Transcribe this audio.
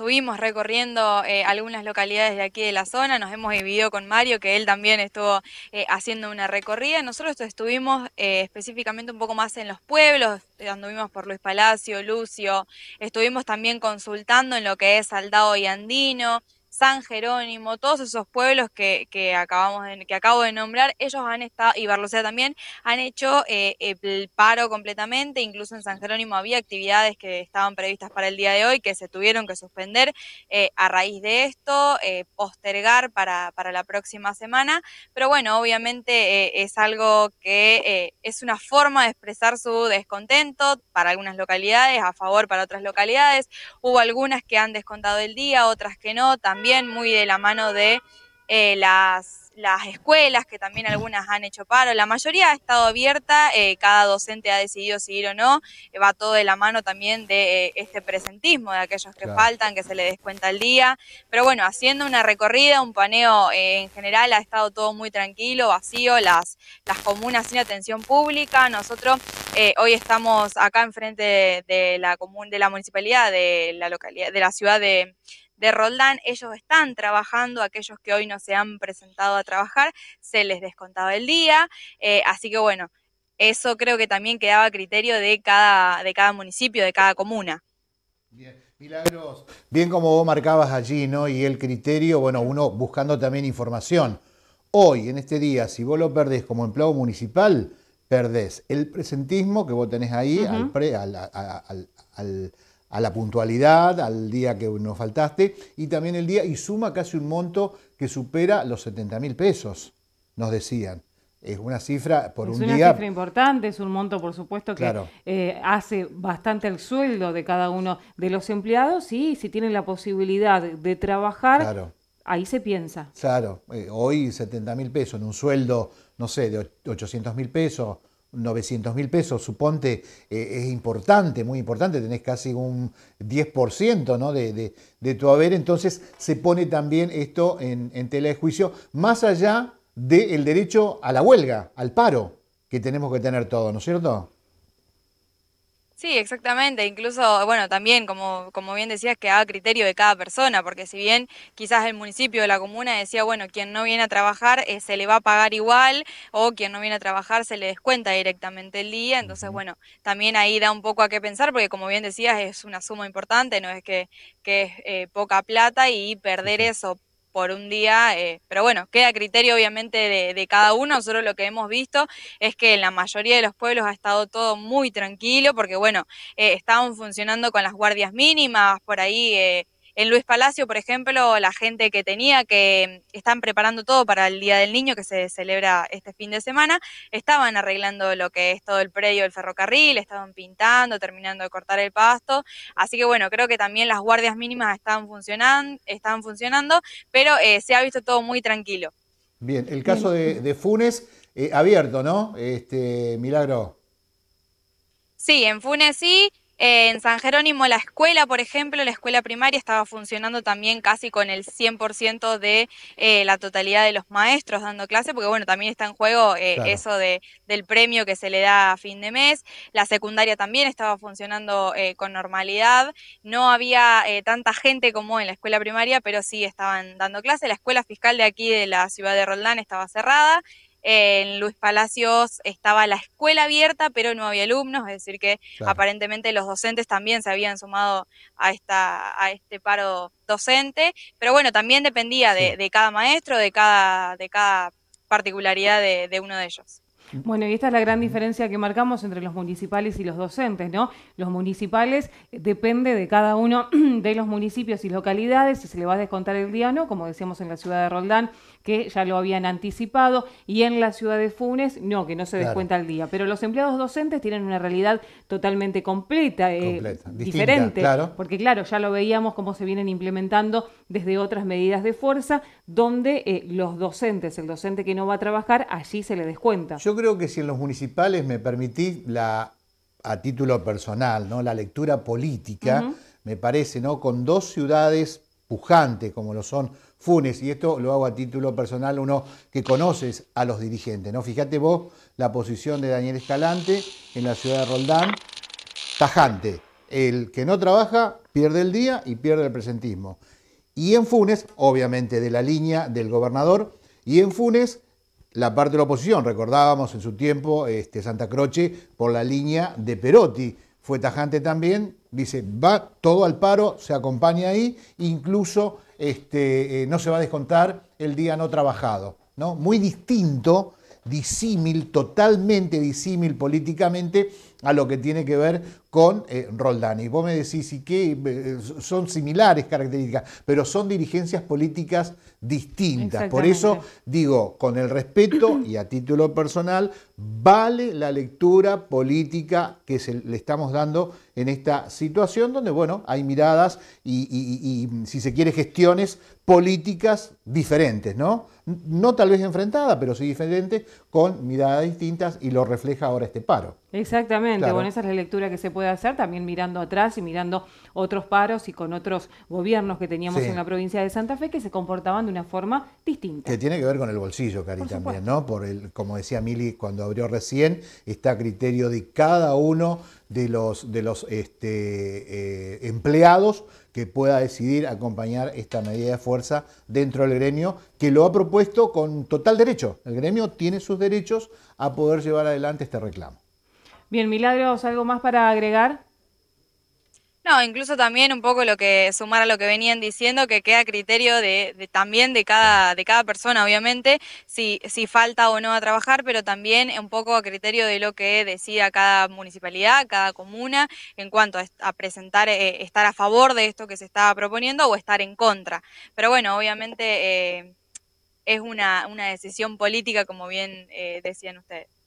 Estuvimos recorriendo algunas localidades de aquí de la zona, nos hemos dividido con Mario, que él también estuvo haciendo una recorrida. Nosotros estuvimos específicamente un poco más en los pueblos, anduvimos por Luis Palacio, Lucio, estuvimos también consultando en lo que es Aldao y Andino, San Jerónimo, todos esos pueblos que acabo de nombrar. Ellos han estado, y Ibarlucea también, han hecho el paro completamente. Incluso en San Jerónimo había actividades que estaban previstas para el día de hoy que se tuvieron que suspender a raíz de esto, postergar para la próxima semana. Pero bueno, obviamente es algo que es una forma de expresar su descontento para algunas localidades, a favor para otras localidades. Hubo algunas que han descontado el día, otras que no, también muy de la mano de las escuelas, que también algunas han hecho paro. La mayoría ha estado abierta, cada docente ha decidido si ir o no, va todo de la mano también de este presentismo, de aquellos que faltan, que se les descuenta el día. Pero bueno, haciendo una recorrida, un paneo en general, ha estado todo muy tranquilo, vacío, las comunas sin atención pública. Nosotros hoy estamos acá enfrente de la municipalidad, de la localidad, de la ciudad de Roldán. Ellos están trabajando, aquellos que hoy no se han presentado a trabajar, se les descontaba el día, así que bueno, eso creo que también quedaba a criterio de cada municipio, de cada comuna. Bien, Milagros, bien como vos marcabas allí, ¿no? Y el criterio, bueno, uno buscando también información. Hoy, en este día, si vos lo perdés como empleado municipal, perdés el presentismo que vos tenés ahí, a la puntualidad, al día que nos faltaste, y también el día, y suma casi un monto que supera los 70.000 pesos, nos decían. Es una cifra por un día. Es una cifra importante, es un monto, por supuesto, que claro, hace bastante el sueldo de cada uno de los empleados, y si tienen la posibilidad de trabajar, claro, ahí se piensa. Claro, hoy 70.000 pesos en un sueldo, no sé, de 800.000 pesos, 900.000 pesos, suponte, es importante, muy importante, tenés casi un 10%, ¿no? de tu haber. Entonces se pone también esto en tela de juicio, más allá del derecho a la huelga, al paro, que tenemos que tener todos, ¿no es cierto? Sí, exactamente. Incluso, bueno, también, como bien decías, quedaba a criterio de cada persona, porque si bien quizás el municipio o la comuna decía, bueno, quien no viene a trabajar se le va a pagar igual, o quien no viene a trabajar se le descuenta directamente el día. Entonces, bueno, también ahí da un poco a qué pensar, porque como bien decías, es una suma importante, no es que es poca plata, y perder eso por un día, pero bueno, queda a criterio obviamente de cada uno. Nosotros lo que hemos visto es que en la mayoría de los pueblos ha estado todo muy tranquilo, porque bueno, estaban funcionando con las guardias mínimas, por ahí en Luis Palacio, por ejemplo, la gente que tenía, que están preparando todo para el Día del Niño, que se celebra este fin de semana, estaban arreglando lo que es todo el predio del ferrocarril, estaban pintando, terminando de cortar el pasto. Así que bueno, creo que también las guardias mínimas están funcionando, pero se ha visto todo muy tranquilo. Bien, el caso de Funes, abierto, ¿no? Milagro. Sí, en Funes sí. En San Jerónimo la escuela, por ejemplo, la escuela primaria estaba funcionando también casi con el 100% de la totalidad de los maestros dando clase, porque bueno, también está en juego claro, eso del premio que se le da a fin de mes. La secundaria también estaba funcionando con normalidad, no había tanta gente como en la escuela primaria, pero sí estaban dando clase. La escuela fiscal de aquí de la ciudad de Roldán estaba cerrada. En Luis Palacios estaba la escuela abierta, pero no había alumnos, es decir que claro, aparentemente los docentes también se habían sumado a este paro docente, pero bueno, también dependía de cada maestro, de cada particularidad de uno de ellos. Bueno, y esta es la gran diferencia que marcamos entre los municipales y los docentes, ¿no? Los municipales depende de cada uno de los municipios y localidades, si se le va a descontar el día o no, como decíamos en la ciudad de Roldán, que ya lo habían anticipado, y en la ciudad de Funes, no, que no se descuenta el día. Pero los empleados docentes tienen una realidad totalmente completa, diferente, distinta, claro, porque claro, ya lo veíamos cómo se vienen implementando desde otras medidas de fuerza, donde los docentes, el docente que no va a trabajar, allí se le descuenta. Yo creo que si en los municipales me permitís, a título personal, ¿no?, la lectura política, me parece, ¿no?, con dos ciudades pujantes como lo son Funes, y esto lo hago a título personal, uno que conoces a los dirigentes, ¿no? Fíjate vos la posición de Daniel Escalante en la ciudad de Roldán, tajante, El que no trabaja pierde el día y pierde el presentismo. Y en Funes, obviamente de la línea del gobernador, y en Funes la parte de la oposición. Recordábamos en su tiempo Santa Croce por la línea de Perotti. Fue tajante también, dice, va todo al paro, se acompaña ahí, incluso no se va a descontar el día no trabajado, ¿no? Muy distinto, disímil, totalmente disímil políticamente a lo que tiene que ver con Roldán. Y vos me decís, ¿y qué? Son similares características, pero son dirigencias políticas distintas. Por eso digo, con el respeto y a título personal, vale la lectura política que le estamos dando en esta situación, donde bueno, hay miradas y si se quiere, gestiones políticas diferentes, ¿no? No tal vez enfrentadas, pero sí diferentes, con miradas distintas, y lo refleja ahora este paro. Exactamente, claro. Bueno, esa es la lectura que se puede hacer, también mirando atrás y mirando otros paros y con otros gobiernos que teníamos, sí, en la provincia de Santa Fe, que se comportaban de una forma distinta. Que tiene que ver con el bolsillo, Cari, también, ¿no? Por el, como decía Mili cuando abrió recién, está a criterio de cada uno de los empleados que pueda decidir acompañar esta medida de fuerza dentro del gremio, que lo ha propuesto con total derecho. El gremio tiene sus derechos a poder llevar adelante este reclamo. Bien, Milagros, ¿algo más para agregar? No, incluso también un poco lo que sumar a lo que venían diciendo, que queda a criterio de cada persona, obviamente, si falta o no a trabajar, pero también un poco a criterio de lo que decida cada municipalidad, cada comuna, en cuanto a presentar, estar a favor de esto que se está proponiendo o estar en contra. Pero bueno, obviamente es una decisión política, como bien decían ustedes.